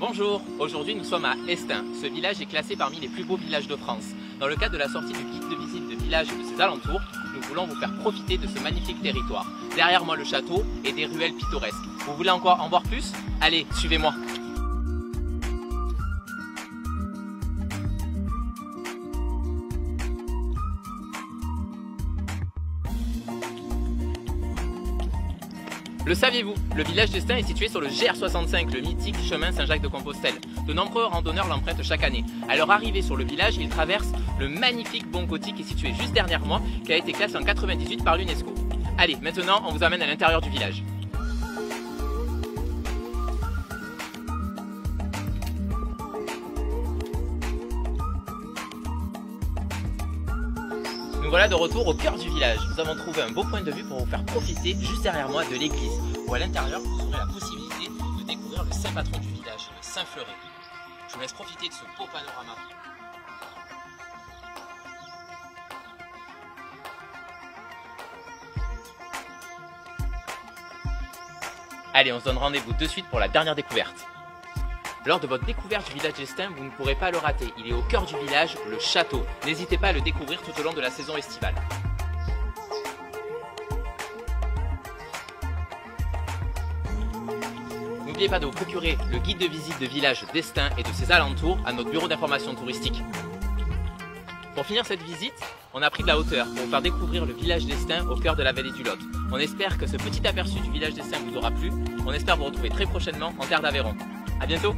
Bonjour, aujourd'hui nous sommes à Estaing. Ce village est classé parmi les plus beaux villages de France. Dans le cadre de la sortie du guide de visite de village et de ses alentours, nous voulons vous faire profiter de ce magnifique territoire. Derrière moi le château et des ruelles pittoresques. Vous voulez encore en voir plus? Allez, suivez-moi! Le saviez-vous? Le village d'Estaing est situé sur le GR65, le mythique chemin Saint-Jacques-de-Compostelle. De nombreux randonneurs l'empruntent chaque année. À leur arrivée sur le village, ils traversent le magnifique bon côté qui est situé juste derrière moi, qui a été classé en 1998 par l'UNESCO. Allez, maintenant on vous amène à l'intérieur du village. Nous voilà de retour au cœur du village. Nous avons trouvé un beau point de vue pour vous faire profiter juste derrière moi de l'église, où à l'intérieur vous aurez la possibilité de découvrir le saint patron du village, le Saint-Fleuret. Je vous laisse profiter de ce beau panorama. Allez, on se donne rendez-vous de suite pour la dernière découverte. Lors de votre découverte du village d'Estaing, vous ne pourrez pas le rater. Il est au cœur du village, le château. N'hésitez pas à le découvrir tout au long de la saison estivale. N'oubliez pas de vous procurer le guide de visite de village d'Estaing et de ses alentours à notre bureau d'information touristique. Pour finir cette visite, on a pris de la hauteur pour vous faire découvrir le village d'Estaing au cœur de la vallée du Lot. On espère que ce petit aperçu du village d'Estaing vous aura plu. On espère vous retrouver très prochainement en Terres d'Aveyron. À bientôt!